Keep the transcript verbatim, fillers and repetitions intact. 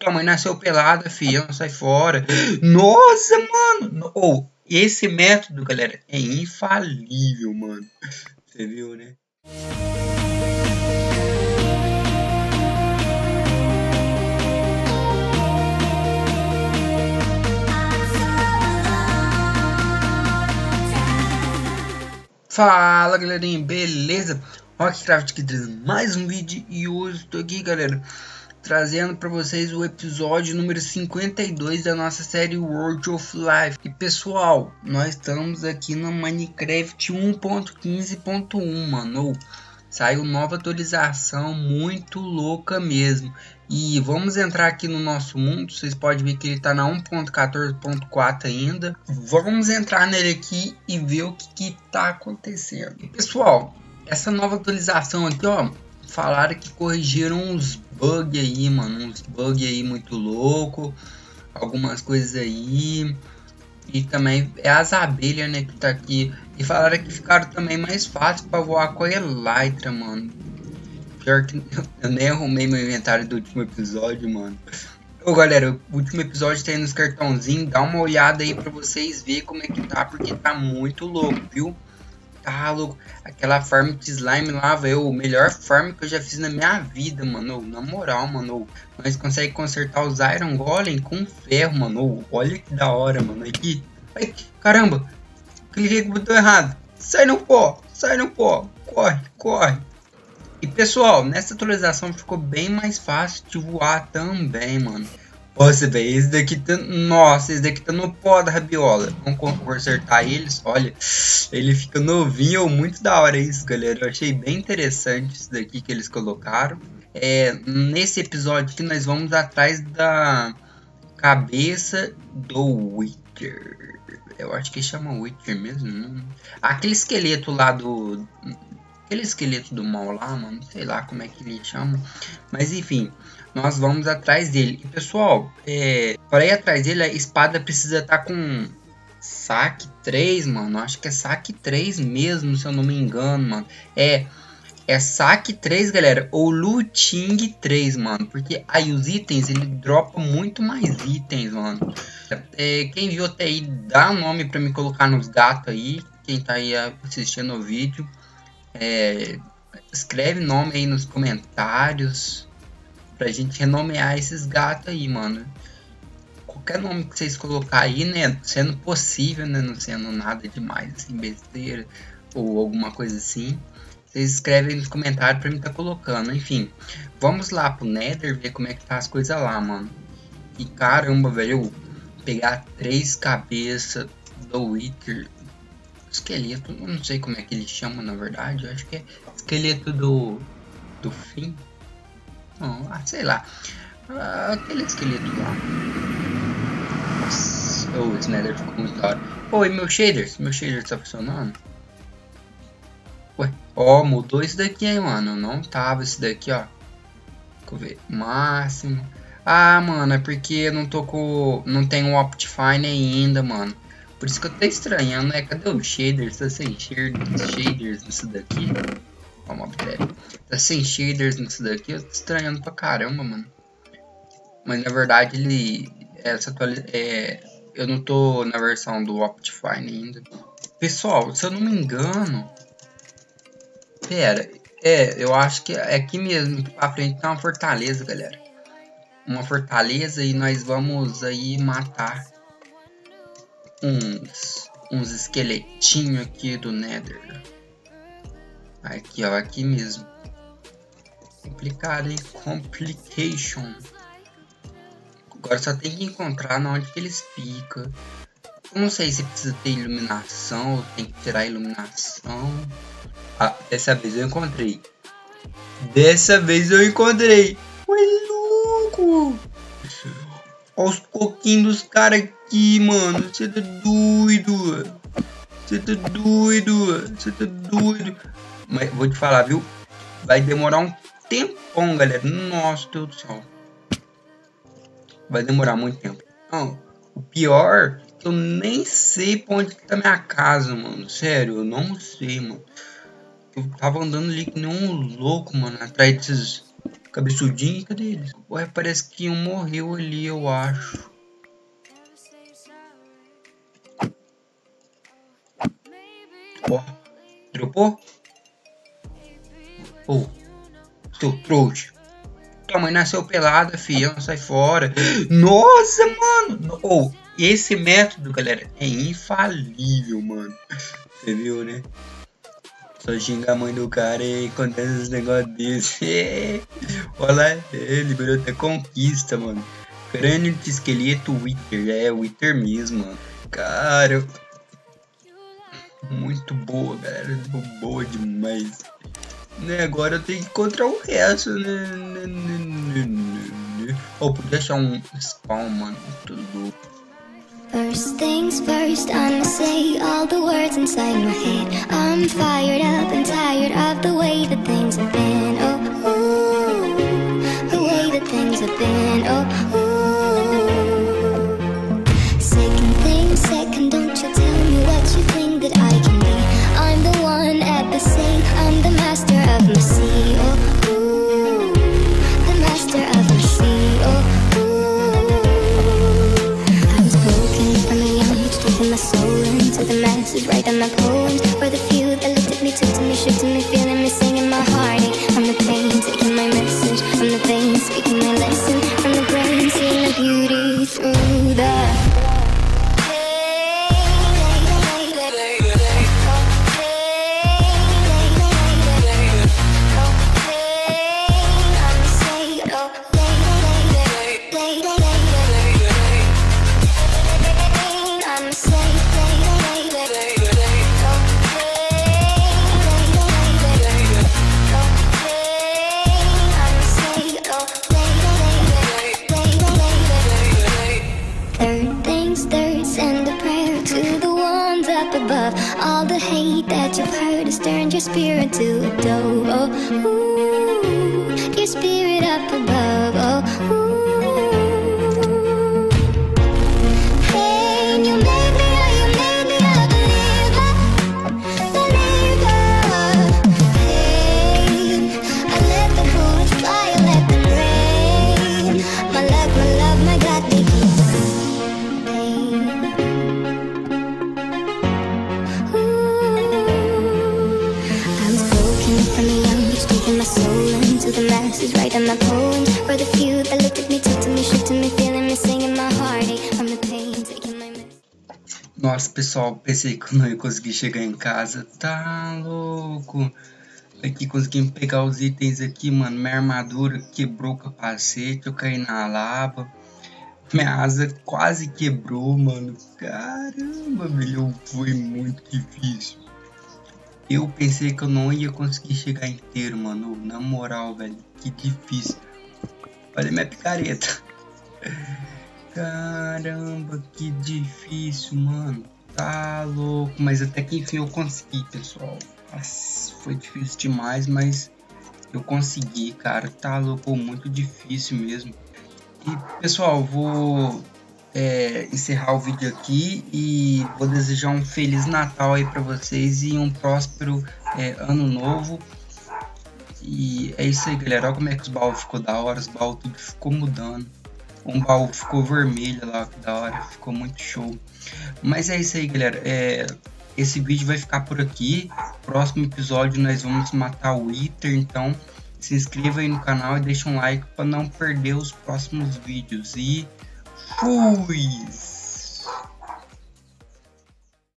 Tua mãe nasceu pelada, filha, não sai fora. Nossa, mano! Ou, oh, esse método, galera, é infalível, mano. Você viu, né? Fala, galerinha, beleza? Rockcraft aqui trazendo mais um vídeo e hoje estou aqui, galera, trazendo para vocês o episódio número cinquenta e dois da nossa série World of Life. E pessoal, nós estamos aqui no Minecraft um ponto quinze ponto um, mano. Saiu nova atualização, muito louca mesmo. E vamos entrar aqui no nosso mundo. Vocês podem ver que ele tá na um ponto quatorze ponto quatro ainda. Vamos entrar nele aqui e ver o que, que tá acontecendo. E pessoal, essa nova atualização aqui, ó, falaram que corrigiram uns bugs aí, mano. Uns bugs aí muito louco. Algumas coisas aí. E também é as abelhas, né, que tá aqui. E falaram que ficaram também mais fácil pra voar com a Elytra, mano. Pior que eu nem arrumei meu inventário do último episódio, mano. Ô galera, o último episódio tá aí nos cartãozinhos. Dá uma olhada aí pra vocês verem como é que tá, porque tá muito louco, viu? Tá louco. Aquela farm de slime lá, velho. O melhor farm que eu já fiz na minha vida, mano. Na moral, mano. Nós conseguimos consertar os Iron Golem com ferro, mano. Olha que da hora, mano. Aqui. Ai, caramba. Cliquei com o botão errado. Sai no pó. Sai no pó. Corre, corre. E pessoal, nessa atualização ficou bem mais fácil de voar também, mano. Nossa, velho, esse daqui tá... Nossa, esse daqui tá no pó da rabiola. Vamos consertar eles, olha. Ele fica novinho, muito da hora isso, galera. Eu achei bem interessante isso daqui que eles colocaram. É, nesse episódio aqui nós vamos atrás da cabeça do Witcher. Eu acho que chama Witcher mesmo, né? Aquele esqueleto lá do... Aquele esqueleto do mal lá, mano, sei lá como é que ele chama. Mas enfim, nós vamos atrás dele. E pessoal, é, para ir atrás dele, a espada precisa estar com saque três, mano. Acho que é saque três mesmo, se eu não me engano, mano. É, é saque três, galera, ou looting três, mano. Porque aí os itens, ele dropa muito mais itens, mano. É, quem viu até aí, dá um nome para me colocar nos gatos aí. Quem tá aí assistindo o vídeo. É, escreve nome aí nos comentários pra gente renomear esses gatos aí, mano. Qualquer nome que vocês colocar aí, né, sendo possível, né, não sendo nada demais, assim, besteira ou alguma coisa assim, vocês escrevem aí nos comentários pra mim tá colocando. Enfim, vamos lá pro Nether ver como é que tá as coisas lá, mano. E caramba, velho, pegar três cabeças do Wither. Esqueleto, eu não sei como é que ele chama, na verdade. Eu acho que é esqueleto do do fim. Não, ah, sei lá. Ah, aquele esqueleto lá. Nossa, oh, esse Nether ficou muito da hora. Oi, meu shader. Meu shader tá funcionando? Ué, ó, oh, mudou isso daqui, hein, mano. Não tava isso daqui, ó. Deixa eu ver. Máximo. Ah, mano, é porque eu não tô com. Não tenho o Optifine ainda, mano. Por isso que eu tô estranhando, né? Cadê o shader? Tá sem shaders nisso daqui? Vamos abrir. Tá sem shaders nisso daqui? Eu tô estranhando pra caramba, mano. Mas na verdade ele... Essa atualiza... é... Eu não tô na versão do Optifine ainda. Pessoal, se eu não me engano... Pera. É, eu acho que é aqui mesmo. Pra frente tá uma fortaleza, galera. Uma fortaleza e nós vamos aí matar... uns uns esqueletinhos aqui do Nether. Aqui, ó, aqui mesmo. Complicado, hein? Complication. Agora só tem que encontrar na onde que eles ficam. Eu não sei se precisa ter iluminação ou tem que tirar a iluminação. Ah, dessa vez eu encontrei. Dessa vez eu encontrei. Foi louco. Olha os coquinhos dos caras aqui, mano. Você tá doido. Você tá doido. Você tá doido. Mas vou te falar, viu? Vai demorar um tempão, galera. Nossa, Deus do céu. Vai demorar muito tempo. Não, o pior é que eu nem sei pra onde tá minha casa, mano. Sério, eu não sei, mano. Eu tava andando ali que nem um louco, mano. Atrás desses... Cabeçudinho, cadê eles? Ué, parece que um morreu ali, eu acho. Ó, dropou? Ô, oh, seu trouxa. Tua mãe nasceu pelada, filha, não sai fora. Nossa, mano! Ou, oh, esse método, galera, é infalível, mano. Você viu, né? Só xinga a mãe do cara e acontece os negócios desse. Olha lá, é, liberou até conquista, mano. Crânio de esqueleto Wither. É, Wither mesmo, mano. Cara, muito boa, galera. Boa demais. Né, agora eu tenho que encontrar o resto, né? Ou podia deixar um spawn, mano. Tudo louco. First things first, I'ma say all the words inside my head. I'm fired up and tired of the way that things have been. Oh, ooh, the way that things have been. Oh, ooh. Second thing, second, don't you tell me what you think that I can be. I'm the one at the same, I'm the master of my sea. Oh, ooh, the master of my sea. Oh. My soul into the masses, writing my poems for the few that looked at me, took to me, shook to me, feeling me, singing my heartache. I'm the pain, taking my message from the vein, speaking my lesson from the brain, seeing the beauty through the. All the hate that you've heard has turned your spirit to a dove. Oh, ooh, your spirit up above. Oh, ooh. Pain, you made me, oh, you made me a believer, believer. Pain, I let the bullets fly, I let them rain. My love, my love, my God, they keep pain. The masses writing my poems for the few that looked at me, took to me, shook to me, feeling me, singing my heartache from the pain, taking my message. Nossa, pessoal, pensei que eu não ia conseguir chegar em casa, tá louco? Aqui conseguimos pegar os itens aqui, mano. Minha armadura quebrou o capacete, eu caí na lava. Minha asa quase quebrou, mano. Caramba, velho, foi muito difícil. Eu pensei que eu não ia conseguir chegar inteiro, mano. Na moral, velho. Que difícil. Olha minha picareta. Caramba, que difícil, mano. Tá louco. Mas até que enfim eu consegui, pessoal. Nossa, foi difícil demais, mas eu consegui, cara. Tá louco. Muito difícil mesmo. E, pessoal, vou... É, encerrar o vídeo aqui e vou desejar um feliz Natal aí para vocês e um próspero é, ano novo. E é isso aí, galera. Olha como é que os baús ficou da hora, os baús tudo ficou mudando. Um baú ficou vermelho lá, que da hora, ficou muito show. Mas é isso aí, galera. É, esse vídeo vai ficar por aqui. Próximo episódio nós vamos matar o Wither, então se inscreva aí no canal e deixa um like para não perder os próximos vídeos. E fui!